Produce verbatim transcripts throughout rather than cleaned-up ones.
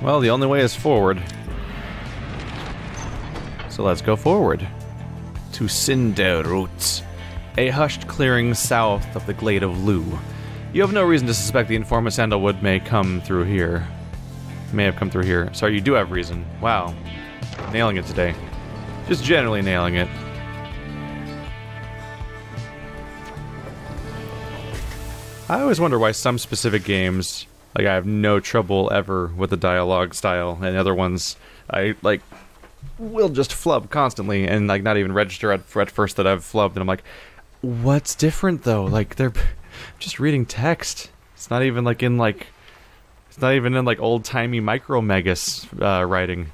Well, the only way is forward. So let's go forward. To Cinder Roots, a hushed clearing south of the Glade of Lu. You have no reason to suspect the informant Sandalwood may come through here. May have come through here. Sorry, you do have reason. Wow. Nailing it today. Just generally nailing it. I always wonder why some specific games, like, I have no trouble ever with the dialogue style, and other ones I, like, will just flub constantly and, like, not even register at, at first that I've flubbed, and I'm like, what's different, though? Like, they're just reading text. It's not even, like, in, like, it's not even in, like, old-timey micromegas uh, writing.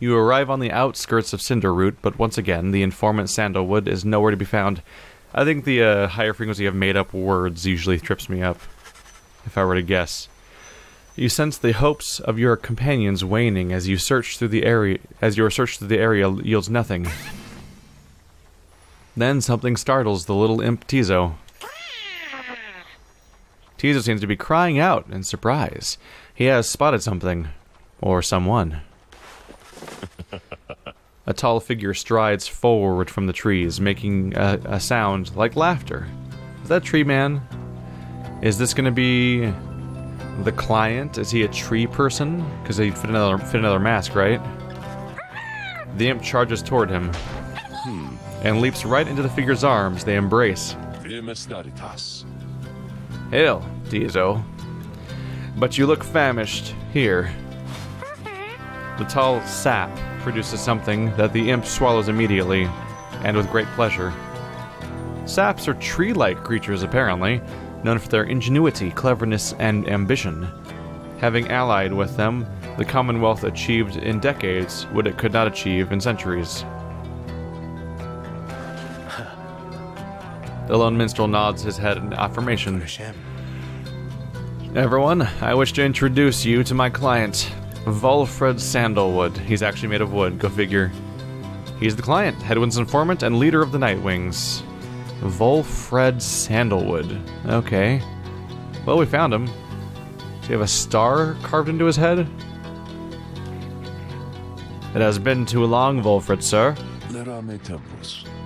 You arrive on the outskirts of Cinderroot, but once again, the informant Sandalwood is nowhere to be found. I think the uh, higher frequency of made-up words usually trips me up, if I were to guess. You sense the hopes of your companions waning as you search through the area. As your search through the area yields nothing, then something startles the little imp Tizo. Tizo seems to be crying out in surprise. He has spotted something, or someone. A tall figure strides forward from the trees, making a, a sound like laughter. Is that tree man? Is this going to be the client? Is he a tree person? Because he'd fit another fit another mask, right? The imp charges toward him and leaps right into the figure's arms. They embrace. Hail, Tizo. But you look famished here. The tall sap produces something that the imp swallows immediately, and with great pleasure. Saps are tree-like creatures, apparently, known for their ingenuity, cleverness, and ambition. Having allied with them, the Commonwealth achieved in decades what it could not achieve in centuries. The lone minstrel nods his head in affirmation. Everyone, I wish to introduce you to my client, Volfred Sandalwood. He's actually made of wood, go figure. He's the client, Hedwyn's informant, and leader of the Nightwings. Volfred Sandalwood. Okay. Well, we found him. Does he have a star carved into his head? It has been too long, Volfred, sir.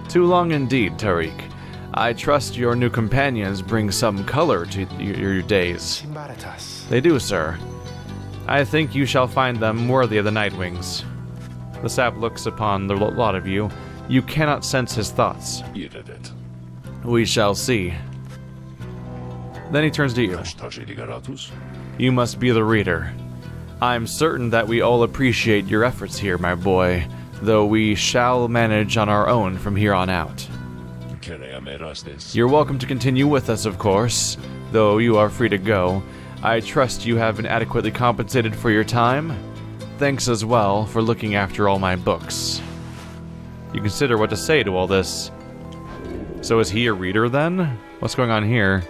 Too long indeed, Tariq. I trust your new companions bring some color to your days. They do, sir. I think you shall find them worthy of the Nightwings. The sap looks upon the lot of you. You cannot sense his thoughts. You did it. We shall see. Then he turns to you. You must be the reader. I'm certain that we all appreciate your efforts here, my boy, though we shall manage on our own from here on out. You're welcome to continue with us, of course, though you are free to go. I trust you have been adequately compensated for your time. Thanks as well for looking after all my books. You consider what to say to all this. So is he a reader then? What's going on here?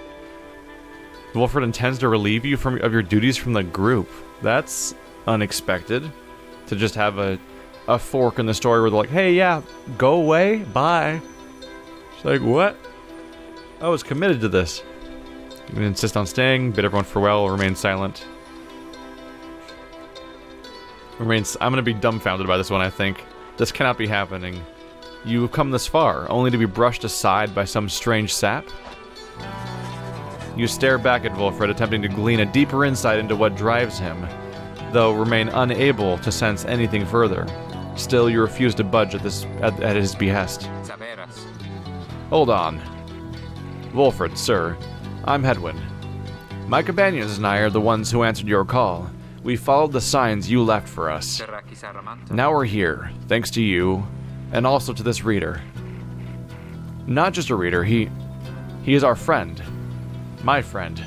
Volfred intends to relieve you from of your duties from the group. That's unexpected. To just have a, a fork in the story where they're like, hey, yeah, go away, bye. She's like, what? I was committed to this. I'm going to insist on staying, bid everyone farewell, remain silent. Remains. I'm going to be dumbfounded by this one, I think. This cannot be happening. You have come this far, only to be brushed aside by some strange sap? You stare back at Volfred, attempting to glean a deeper insight into what drives him, though remain unable to sense anything further. Still, you refuse to budge at, this, at, at his behest. Hold on. Volfred, sir. I'm Hedwyn. My companions and I are the ones who answered your call. We followed the signs you left for us. Now we're here, thanks to you, and also to this reader. Not just a reader, he... He is our friend. My friend.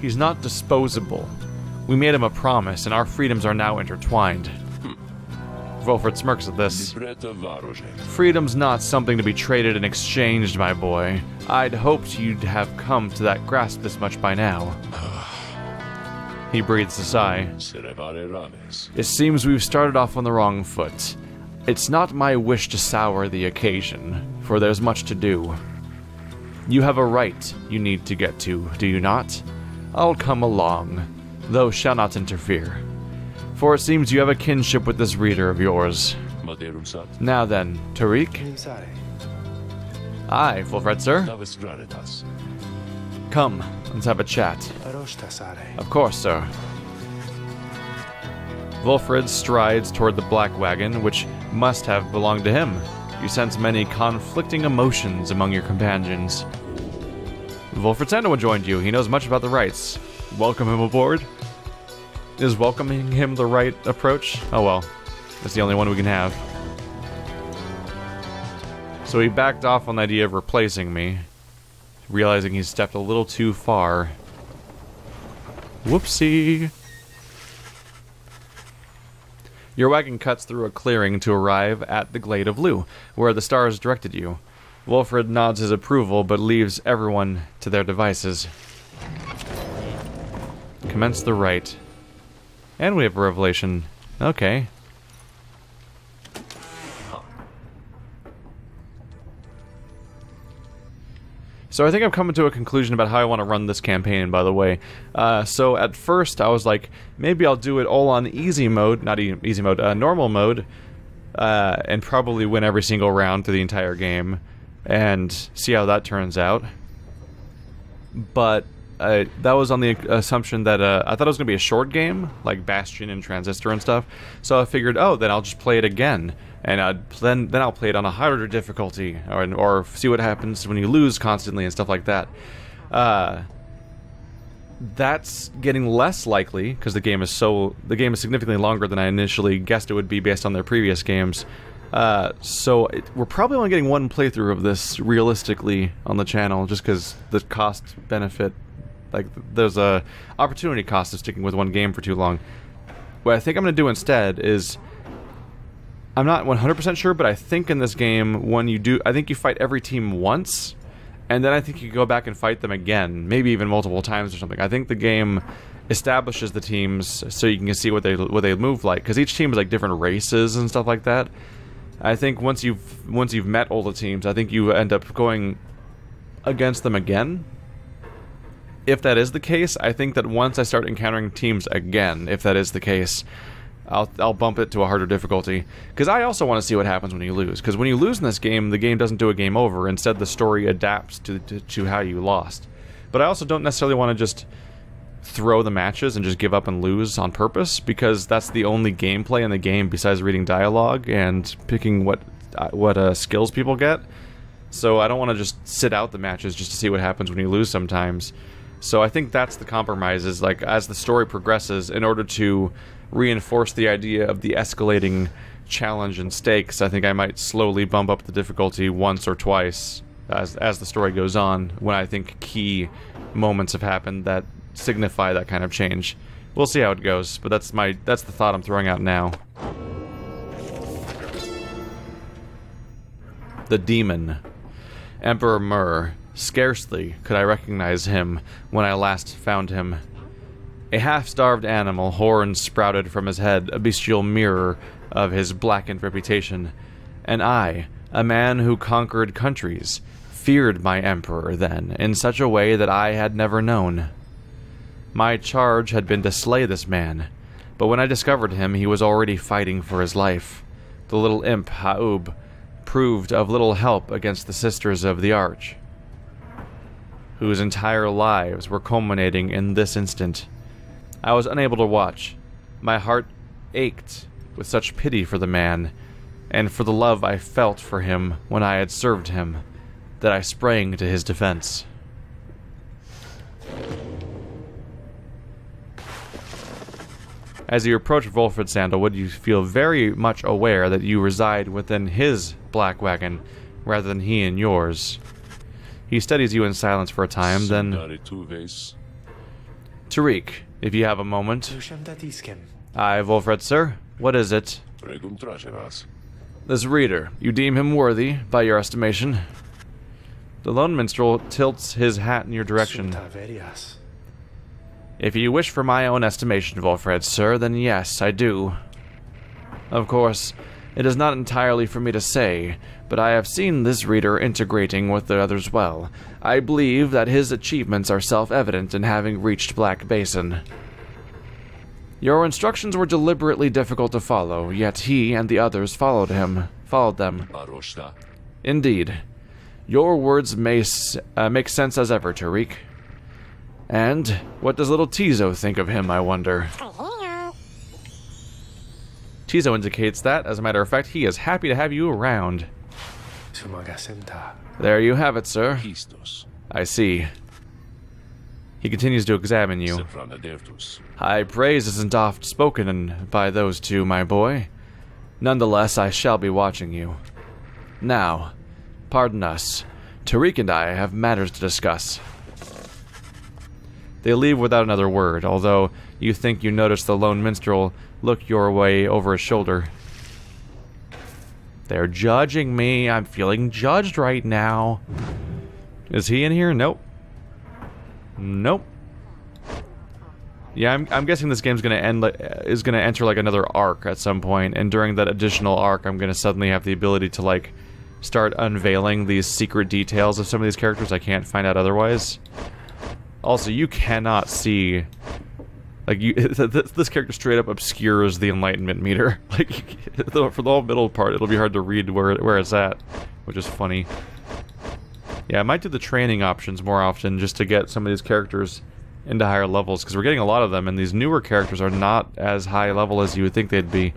He's not disposable. We made him a promise, and our freedoms are now intertwined. Volfred smirks at this. Freedom's not something to be traded and exchanged, my boy. I'd hoped you'd have come to that grasp this much by now. He breathes a sigh. It seems we've started off on the wrong foot. It's not my wish to sour the occasion, for there's much to do. You have a rite you need to get to, do you not? I'll come along. though shall not interfere. For it seems you have a kinship with this reader of yours. Now then, Tariq? Aye, Volfred, sir. Come, let's have a chat. Of course, sir. Volfred strides toward the black wagon, which must have belonged to him. You sense many conflicting emotions among your companions. Volfred Sandalwood joined you. He knows much about the rites. Welcome him aboard. Is welcoming him the right approach? Oh well, that's the only one we can have. So he backed off on the idea of replacing me, realizing he stepped a little too far. Whoopsie. Your wagon cuts through a clearing to arrive at the Glade of Lu, where the stars directed you. Volfred nods his approval, but leaves everyone to their devices. Commence the rite. And we have a revelation. Okay. So I think I'm coming to a conclusion about how I want to run this campaign, by the way. Uh, so at first I was like, maybe I'll do it all on easy mode, not e easy mode, uh, normal mode, uh, and probably win every single round through the entire game, and see how that turns out. But uh, that was on the assumption that, uh, I thought it was going to be a short game, like Bastion and Transistor and stuff, so I figured, oh, then I'll just play it again. And I'd, then, then I'll play it on a harder difficulty, or, or see what happens when you lose constantly and stuff like that. Uh, that's getting less likely because the game is so the game is significantly longer than I initially guessed it would be based on their previous games. Uh, so it, we're probably only getting one playthrough of this realistically on the channel, just because the cost benefit, like there's a opportunity cost of sticking with one game for too long. What I think I'm going to do instead is, I'm not one hundred percent sure, but I think in this game, when you do, I think you fight every team once, and then I think you go back and fight them again, maybe even multiple times or something. I think the game establishes the teams so you can see what they what they move like, because each team is like different races and stuff like that. I think once you've once you've met all the teams, I think you end up going against them again. If that is the case, I think that once I start encountering teams again, if that is the case, I'll, I'll bump it to a harder difficulty, because I also want to see what happens when you lose, because when you lose in this game, the game doesn't do a game over. Instead, the story adapts to, to, to how you lost. But I also don't necessarily want to just throw the matches and just give up and lose on purpose, because that's the only gameplay in the game besides reading dialogue and picking what, what uh, skills people get. So I don't want to just sit out the matches just to see what happens when you lose sometimes. So I think that's the compromise, is like, as the story progresses, in order to reinforce the idea of the escalating challenge and stakes, I think I might slowly bump up the difficulty once or twice as, as the story goes on, when I think key moments have happened that signify that kind of change. We'll see how it goes, but that's my that's the thought I'm throwing out now. The Demon. Emperor Murr. Scarcely could I recognize him when I last found him. A half-starved animal, horns sprouted from his head, a bestial mirror of his blackened reputation. And I, a man who conquered countries, feared my emperor then, in such a way that I had never known. My charge had been to slay this man, but when I discovered him, he was already fighting for his life. The little imp, Ha'ub, proved of little help against the Sisters of the Arch, whose entire lives were culminating in this instant. I was unable to watch. My heart ached with such pity for the man, and for the love I felt for him when I had served him, that I sprang to his defense. As you approach Volfred Sandalwood, you feel very much aware that you reside within his black wagon, rather than he in yours. He studies you in silence for a time, then... Tariq. If you have a moment. Aye, Volfred, sir. What is it? This reader, you deem him worthy, by your estimation. The lone minstrel tilts his hat in your direction. If you wish for my own estimation, Volfred, sir, then yes, I do. Of course, it is not entirely for me to say, but I have seen this reader integrating with the others well. I believe that his achievements are self-evident in having reached Black Basin. Your instructions were deliberately difficult to follow, yet he and the others followed him, followed them. Indeed. Your words may uh, make sense as ever, Tariq. And what does little Tizo think of him, I wonder? Tizo indicates that, as a matter of fact, he is happy to have you around. There you have it, sir. I see. He continues to examine you. High praise isn't oft spoken by those two, my boy. Nonetheless, I shall be watching you. Now, pardon us. Tariq and I have matters to discuss. They leave without another word, although you think you notice the lone minstrel look your way over his shoulder. They're judging me. I'm feeling judged right now. Is he in here? Nope. Nope. Yeah, I'm, I'm guessing this game's gonna end like, is gonna enter like another arc at some point, and during that additional arc, I'm gonna suddenly have the ability to like start unveiling these secret details of some of these characters I can't find out otherwise. Also, you cannot see like you this, this character straight up obscures the Enlightenment meter. Like the, for the whole middle part, it'll be hard to read where where it's at, which is funny. Yeah, I might do the training options more often just to get some of these characters into higher levels, because we're getting a lot of them, and these newer characters are not as high level as you would think they'd be.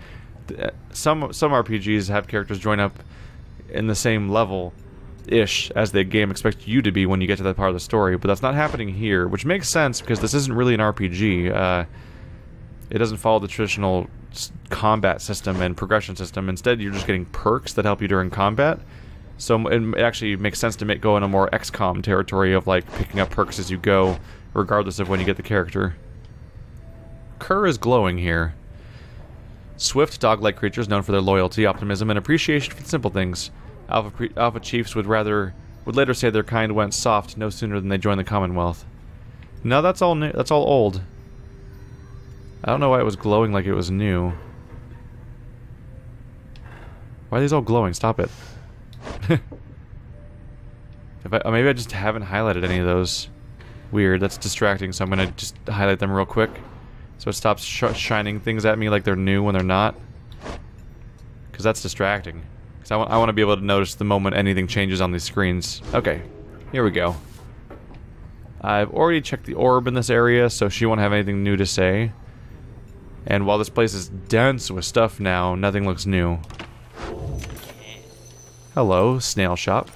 Some some R P Gs have characters join up in the same level-ish as the game expects you to be when you get to that part of the story, but that's not happening here, which makes sense because this isn't really an R P G. Uh, it doesn't follow the traditional combat system and progression system. Instead, you're just getting perks that help you during combat. So it actually makes sense to make, go in a more X COM territory of like picking up perks as you go, regardless of when you get the character. Kerr is glowing here. Swift, dog-like creatures known for their loyalty, optimism, and appreciation for simple things. Alpha, pre Alpha chiefs would rather would later say their kind went soft no sooner than they joined the Commonwealth. No, that's all new. That's all old. I don't know why it was glowing like it was new. Why are these all glowing? Stop it. If I, maybe I just haven't highlighted any of those. Weird, that's distracting, so I'm gonna just highlight them real quick so it stops sh shining things at me like they're new when they're not, because that's distracting, because I, I want to be able to notice the moment anything changes on these screens. Okay, here we go. I've already checked the orb in this area, so she won't have anything new to say, and while this place is dense with stuff now, nothing looks new. Hello, snail shop.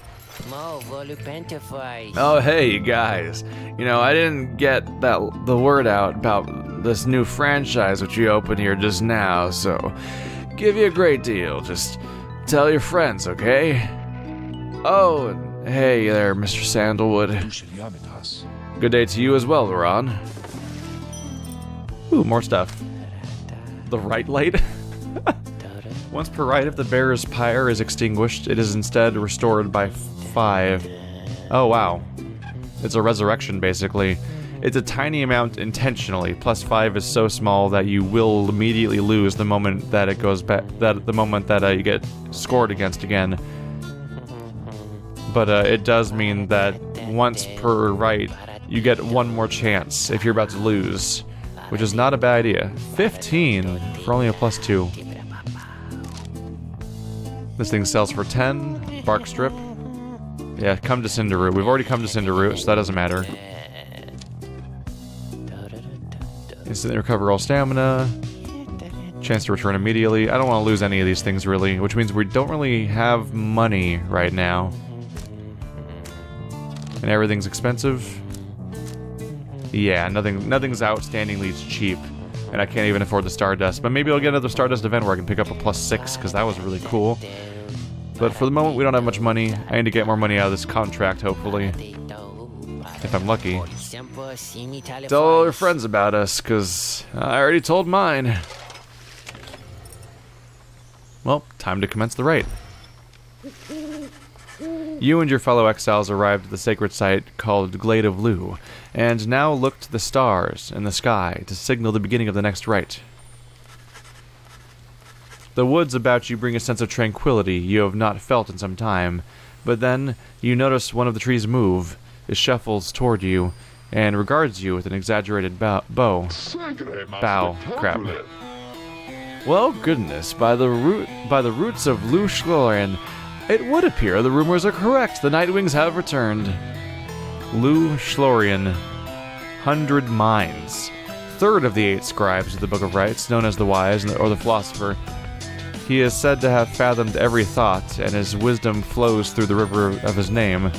Oh, hey, you guys. You know, I didn't get that the word out about this new franchise which you opened here just now, so give you a great deal. Just tell your friends, okay? Oh, and hey there, Mister Sandalwood. Good day to you as well, Ron. Ooh, more stuff. The right light? Once per rite, if the bearer's pyre is extinguished, it is instead restored by five. Oh, wow. It's a resurrection, basically. It's a tiny amount intentionally. Plus five is so small that you will immediately lose the moment that it goes back. That the moment that uh, you get scored against again. But uh, it does mean that once per rite, you get one more chance if you're about to lose, which is not a bad idea. fifteen for only a plus two. This thing sells for ten. Bark strip. Yeah, come to Cinder Root. We've already come to Cinder Root, so that doesn't matter. Instantly recover all stamina. Chance to return immediately. I don't want to lose any of these things, really, which means we don't really have money right now. And everything's expensive. Yeah, nothing. nothing's outstandingly cheap. And I can't even afford the Stardust, but maybe I'll get another Stardust event where I can pick up a plus six, because that was really cool. But for the moment, we don't have much money. I need to get more money out of this contract, hopefully. If I'm lucky. Tell all your friends about us, because I already told mine. Well, time to commence the rite. You and your fellow exiles arrived at the sacred site called Glade of Lu, and now looked to the stars in the sky to signal the beginning of the next rite. The woods about you bring a sense of tranquility you have not felt in some time, but then you notice one of the trees move, it shuffles toward you, and regards you with an exaggerated bow. Bow. Bow. Crap. Well, goodness, by the root, by the roots of Luu-Shlorian, it would appear the rumors are correct. The Nightwings have returned. Luu-Shlorian, Hundred Minds, third of the eight scribes of the Book of Rites, known as the Wise or the Philosopher. He is said to have fathomed every thought, and his wisdom flows through the river of his name.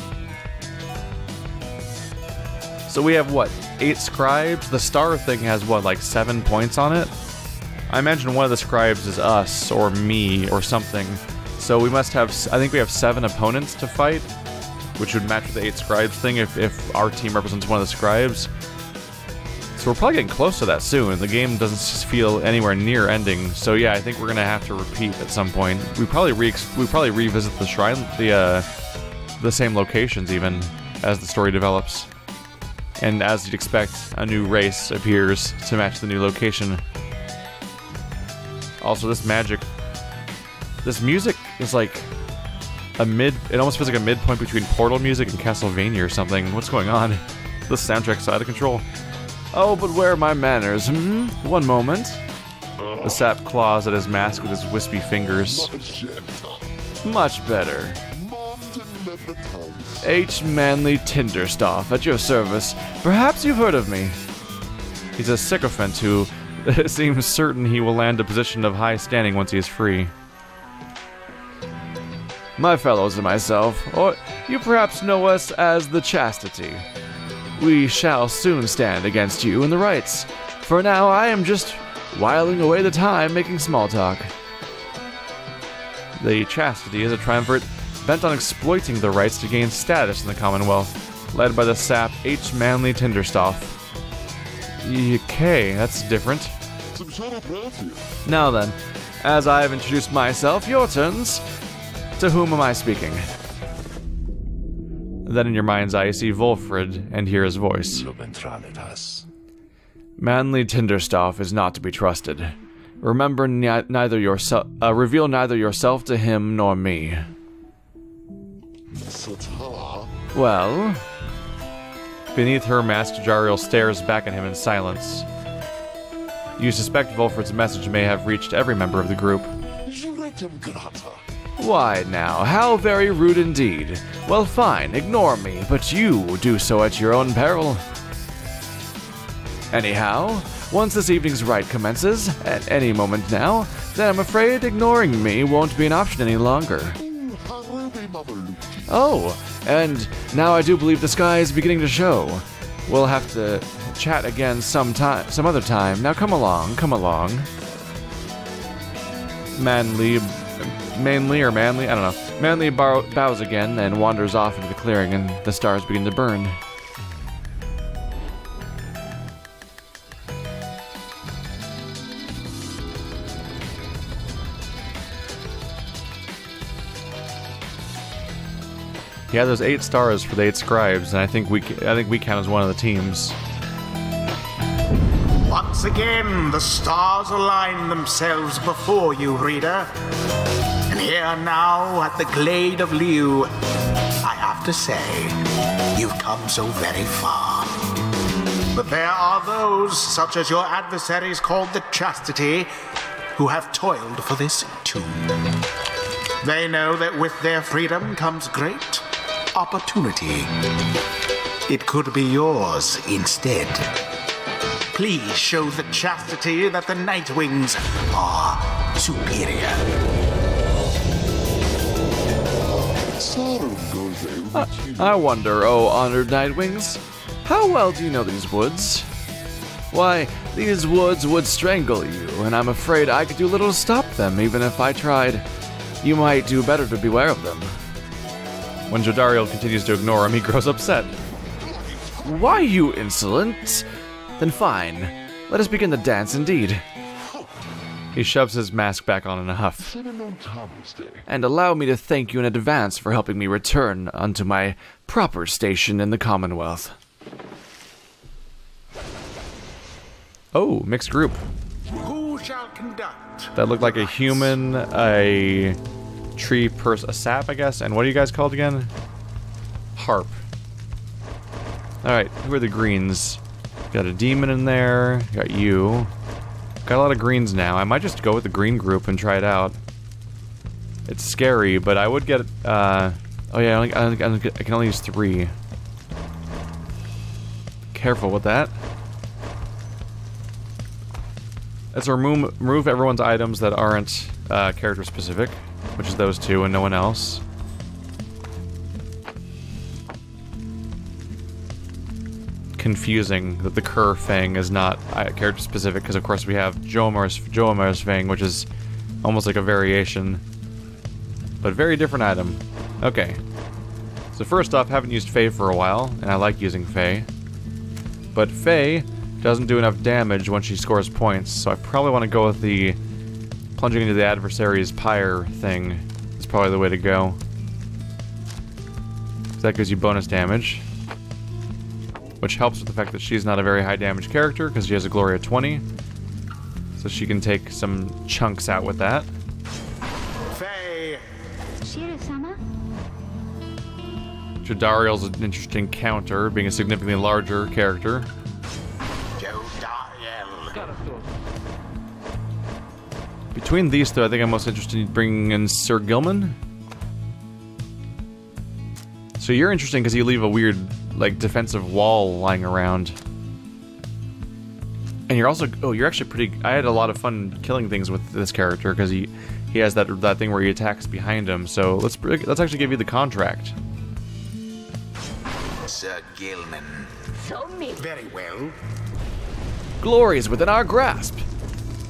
So we have, what, eight scribes? The star thing has, what, like seven points on it? I imagine one of the scribes is us, or me, or something. So we must have, I think we have seven opponents to fight, which would match with the eight scribes thing if, if our team represents one of the scribes. So we're probably getting close to that soon. The game doesn't feel anywhere near ending. So yeah, I think we're gonna have to repeat at some point. We probably re we probably revisit the shrine, the uh, the same locations even, as the story develops. And as you'd expect, a new race appears to match the new location. Also, this magic, this music is like a mid, it almost feels like a midpoint between Portal music and Castlevania or something. What's going on? This soundtrack's out of control. Oh, but where are my manners? Hmm? One moment. The sap claws at his mask with his wispy fingers. Much better. H. Manley Tinderstauf, at your service. Perhaps you've heard of me. He's a sycophant who... It seems certain he will land a position of high standing once he is free. My fellows and myself, or you perhaps know us as the Chastity. We shall soon stand against you in the Rites. For now, I am just whiling away the time making small talk. The Chastity is a triumvirate bent on exploiting the Rites to gain status in the Commonwealth, led by the sap H. Manley Tinderstauf. Okay, that's different. Now then, as I have introduced myself, your turns. To whom am I speaking? Then in your mind's eye, you see Volfred and hear his voice. Manley Tinderstauf is not to be trusted. Remember ni neither yourself, uh, reveal neither yourself to him nor me. Well. Beneath her mask, Jariel stares back at him in silence. You suspect Volfred's message may have reached every member of the group. Why now, how very rude indeed. Well fine, ignore me, but you do so at your own peril. Anyhow, once this evening's rite commences, at any moment now, then I'm afraid ignoring me won't be an option any longer. Oh, and now I do believe the sky is beginning to show. We'll have to chat again sometime, some other time. Now come along, come along. Manley, Manley or Manley, I don't know. Manley bow, bows again and wanders off into the clearing, and the stars begin to burn. Yeah, there's eight stars for the eight scribes, and I think we I think we count as one of the teams. Once again, the stars align themselves before you, reader. And here now, at the Glade of Lu, I have to say, you've come so very far. But there are those, such as your adversaries called the Chastity, who have toiled for this too. They know that with their freedom comes great opportunity. It could be yours instead. Please show the Chastity that the Nightwings are superior. I, I wonder, oh honored Nightwings, how well do you know these woods? Why, these woods would strangle you, and I'm afraid I could do little to stop them even if I tried. You might do better to beware of them. When Jodariel continues to ignore him, he grows upset. Why, you insolent? Then fine. Let us begin the dance indeed. He shoves his mask back on in a huff. And allow me to thank you in advance for helping me return unto my proper station in the Commonwealth. Oh, mixed group. Who shall conduct? That looked like a human, a... tree person, a sap, I guess, and what are you guys called again? Harp. Alright, who are the greens? Got a demon in there, got you. Got a lot of greens now. I might just go with the green group and try it out. It's scary, but I would get, uh... oh yeah, I, only, I, I can only use three. Careful with that. Let's remove, remove everyone's items that aren't uh, character-specific, which is those two and no one else. Confusing that the Kerr Fang is not uh, character-specific, because of course we have Jomar's, Jomar's Fang, which is almost like a variation, but very different item. Okay. So first off, haven't used Fae for a while, and I like using Fae. But Fae doesn't do enough damage when she scores points, so I probably want to go with the plunging into the adversary's pyre thing. Is probably the way to go. So that gives you bonus damage, which helps with the fact that she's not a very high damage character because she has a glory of twenty, so she can take some chunks out with that. Fae. Jodariel's an interesting counter, being a significantly larger character. Between these two, I think I'm most interested in bringing in Sir Gilman. So you're interesting because you leave a weird, like, defensive wall lying around. And you're also... oh, you're actually pretty... I had a lot of fun killing things with this character because he, he has that that thing where he attacks behind him. So let's let's actually give you the contract. Sir Gilman. So me. Very well. Glory is within our grasp.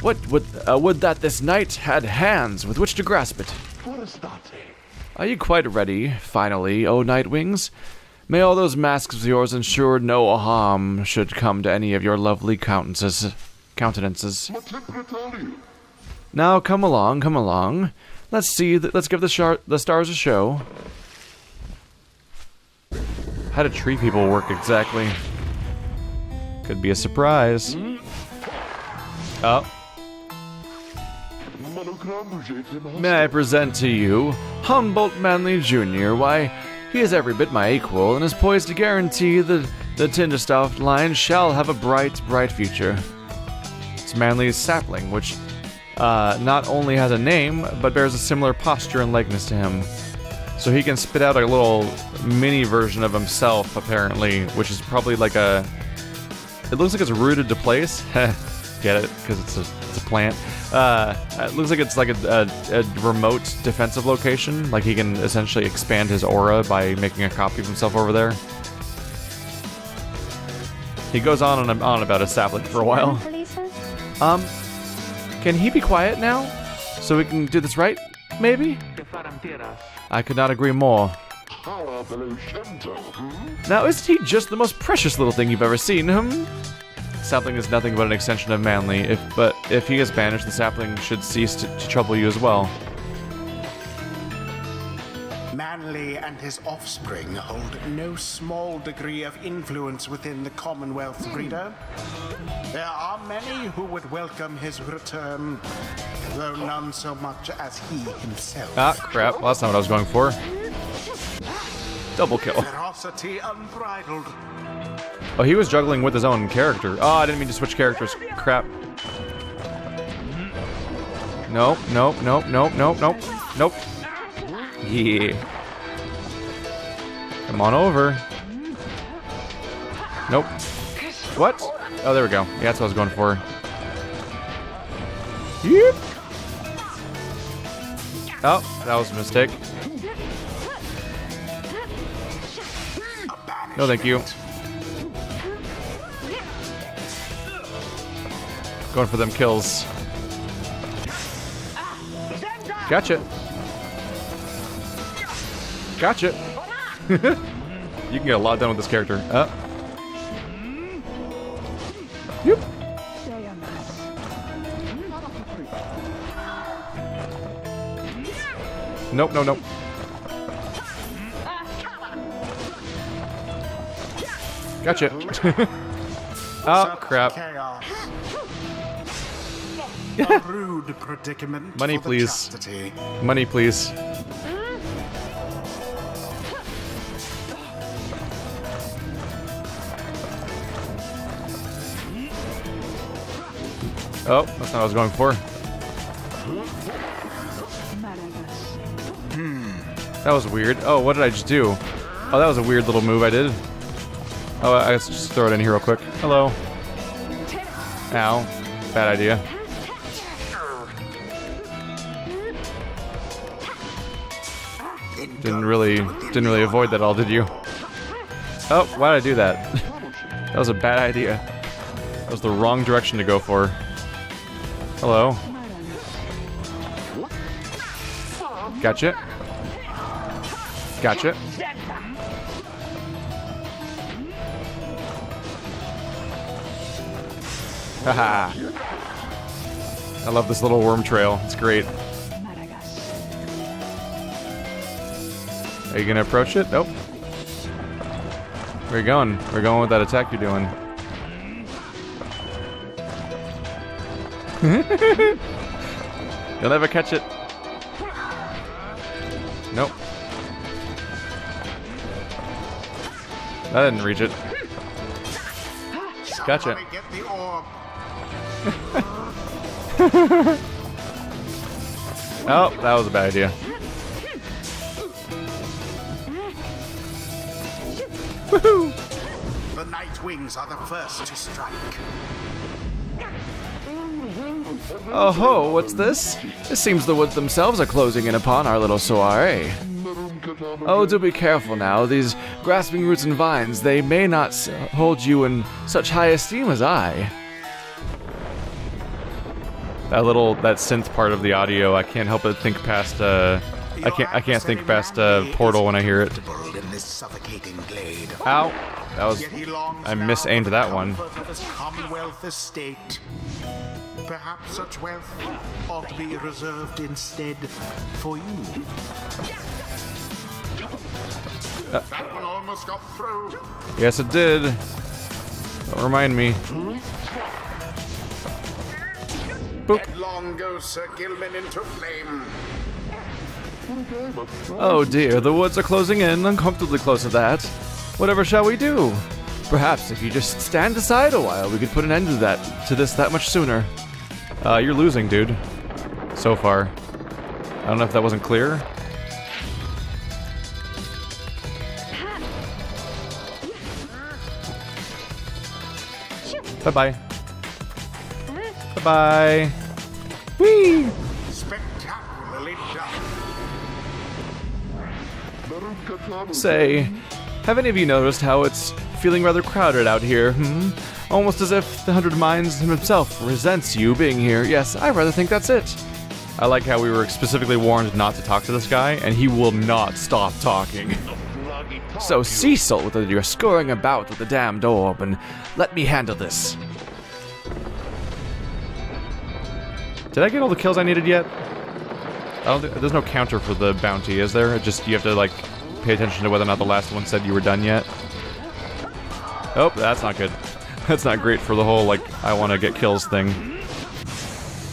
What would, uh, would that this knight had hands with which to grasp it. Are you quite ready, finally, O Nightwings? May all those masks of yours ensure no harm should come to any of your lovely countenances. countenances. Now come along, come along. Let's see, th let's give the, shar the stars a show. How do tree people work exactly? Could be a surprise. Oh. May I present to you Humbolt Manley Junior Why, he is every bit my equal and is poised to guarantee that the Tinderstauf line shall have a bright, bright future. It's Manley's sapling, which uh, not only has a name, but bears a similar posture and likeness to him. So he can spit out a little mini version of himself, apparently, which is probably like a... it looks like it's rooted to place. Heh. Get it? Because it's a, it's a plant. Uh, it looks like it's like a, a, a remote defensive location. Like he can essentially expand his aura by making a copy of himself over there. He goes on and on about his sapling for a while. Um, can he be quiet now? So we can do this right, maybe? I could not agree more. Now isn't he just the most precious little thing you've ever seen, hmm? Sapling is nothing but an extension of Manley, if, but if he is banished, the sapling should cease to, to trouble you as well. Manley and his offspring hold no small degree of influence within the Commonwealth, Reader. There are many who would welcome his return, though none so much as he himself. Ah, crap. Well, that's not what I was going for. Double kill. Ferocity unbridled. Oh, he was juggling with his own character. Oh, I didn't mean to switch characters. Crap. Nope, nope, nope, nope, nope, nope, nope. Yeah. Come on over. Nope. What? Oh, there we go. Yeah, that's what I was going for. Yep. Oh, that was a mistake. No, thank you. Going for them kills. Gotcha. Gotcha. You can get a lot done with this character. Uh. Yep. Nope, no, nope. Gotcha. Oh, crap. A rude predicament. Money, please. Chastity. Money, please. Oh, that's not what I was going for. That was weird. Oh, what did I just do? Oh, that was a weird little move I did. Oh, I guess just throw it in here real quick. Hello. Ow. Bad idea. Didn't really, didn't really avoid that at all, did you? Oh, why did I do that? That was a bad idea. That was the wrong direction to go for. Hello. Gotcha. Gotcha. Haha. I love this little worm trail. It's great. Are you gonna approach it? Nope. Where are you going? We're going with that attack you're doing. You'll never catch it. Nope. I didn't reach it. Gotcha. Oh, that was a bad idea. Woohoo! The Nightwings are the first to strike. Oh ho, what's this? It seems the woods themselves are closing in upon our little soiree. Oh, do be careful now. These grasping roots and vines, they may not hold you in such high esteem as I. That little, that synth part of the audio, I can't help but think past, uh, I can't, I can't think past, uh, Portal when I hear it. Ow. That was, I misaimed that one. Perhaps such wealth ought to be reserved instead for you. Uh, that one almost got through. Yes, it did. Don't remind me. Boop. Headlong goes Sir Gilman into flame. Oh dear, the woods are closing in, uncomfortably close to that. Whatever shall we do? Perhaps if you just stand aside a while, we could put an end to that, to this that much sooner. Uh, you're losing, dude. So far. I don't know if that wasn't clear. Bye-bye. Bye-bye. Whee! Spectacularly done. Say, have any of you noticed how it's feeling rather crowded out here, hmm? Almost as if the Hundred Minds himself resents you being here. Yes, I rather think that's it. I like how we were specifically warned not to talk to this guy, and he will not stop talking. So Cecil, whether you're scurrying about with the damned orb, and let me handle this. Did I get all the kills I needed yet? I don't think, there's no counter for the bounty, is there? It just, you have to, like, pay attention to whether or not the last one said you were done yet. Oh, that's not good. That's not great for the whole, like, I want to get kills thing.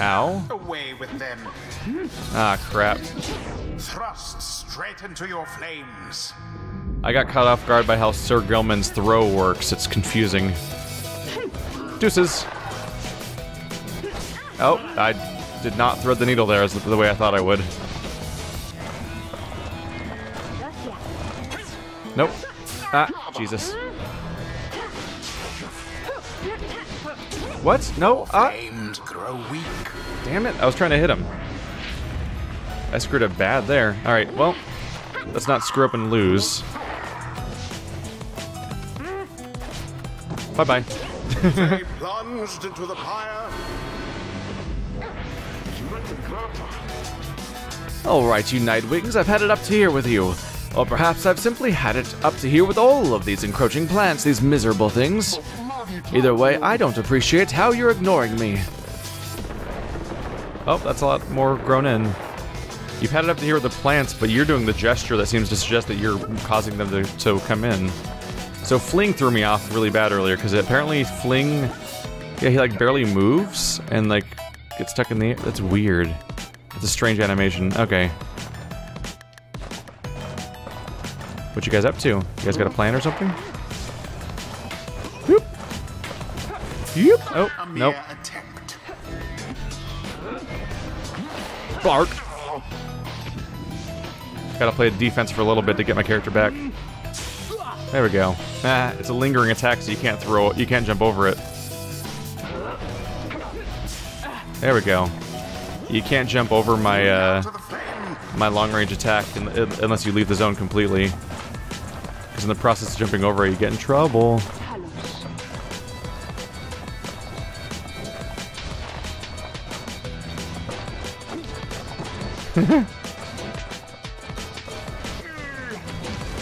Ow. Away with them. Ah, crap. Thrust straight into your flames. I got caught off guard by how Sir Gilman's throw works. It's confusing. Deuces. Oh, I did not thread the needle there as the way I thought I would. Nope. Ah, Jesus. What? No. Ah. Damn it. I was trying to hit him. I screwed up bad there. Alright, well, let's not screw up and lose. Bye-bye. They plunged into the pyre. Alright, you Nightwings, I've had it up to here with you. Or perhaps I've simply had it up to here with all of these encroaching plants, these miserable things. Either way, I don't appreciate how you're ignoring me. Oh, that's a lot more grown in. You've had it up to here with the plants, but you're doing the gesture that seems to suggest that you're causing them to, to come in. So Fling threw me off really bad earlier, because apparently Fling... Yeah, he like barely moves, and like gets stuck in the air. That's weird. It's a strange animation. Okay. What you guys up to? You guys got a plan or something? Yep. Oh, nope. Bark. Gotta play defense for a little bit to get my character back. There we go. Ah, it's a lingering attack, so you can't throw it. You can't jump over it. There we go. You can't jump over my uh, my long-range attack in, in, unless you leave the zone completely. Because in the process of jumping over it, you get in trouble.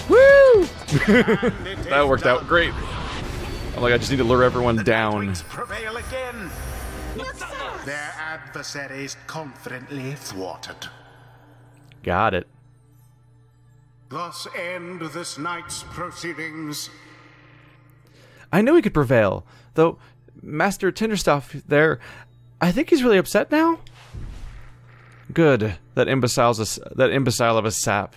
Woo! That worked out great. I'm like, I just need to lure everyone down. Their adversaries confidently thwarted. Got it. Thus end this night's proceedings. I knew he could prevail, though Master Tinderstauf there, I think he's really upset now. Good. That imbecile's a, that imbecile of a sap.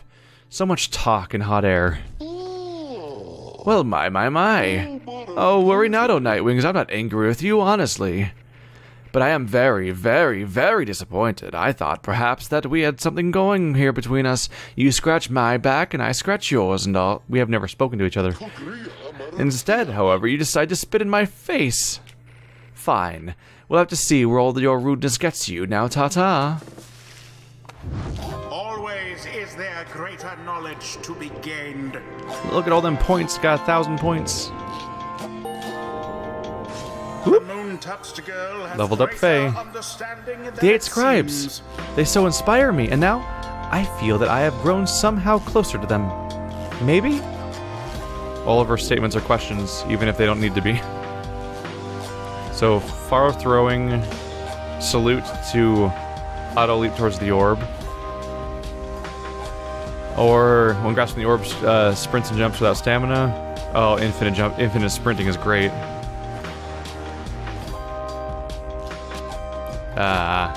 So much talk in hot air. Well, my, my, my. Oh, worry not, oh Nightwings. I'm not angry with you, honestly. But I am very, very, very disappointed. I thought perhaps that we had something going here between us. You scratch my back and I scratch yours and all. We have never spoken to each other. Instead, however, you decide to spit in my face. Fine. We'll have to see where all your rudeness gets you. Now, ta-ta. Always is there greater knowledge to be gained. Look at all them points. Got a thousand points. Whoop. Leveled up Fae. The eight scribes. They so inspire me, and now I feel that I have grown somehow closer to them. Maybe? All of her statements are questions, even if they don't need to be. So, far throwing, salute to auto leap towards the orb. Or, when grasping the orb, uh, sprints and jumps without stamina. Oh, infinite jump, infinite sprinting is great. Ah.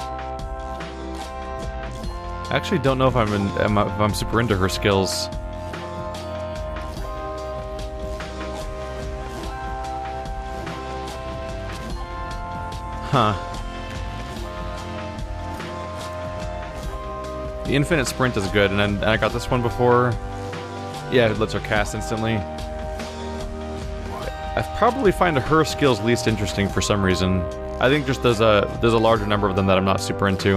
Uh, I actually don't know if I'm, in, if I'm super into her skills. Huh. The infinite sprint is good, and then and I got this one before. Yeah, it lets her cast instantly. I probably find her skills least interesting for some reason. I think just there's a there's a larger number of them that I'm not super into.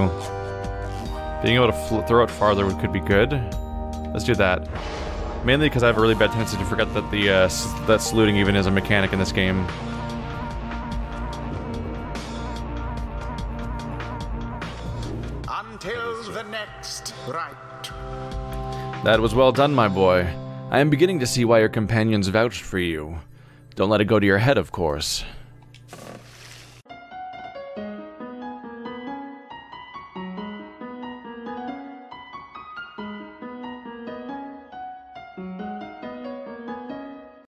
Being able to fl throw it farther could be good. Let's do that. Mainly because I have a really bad tendency to forget that the uh, s that saluting even is a mechanic in this game. Until the next rite. That was well done, my boy. I am beginning to see why your companions vouched for you. Don't let it go to your head, of course.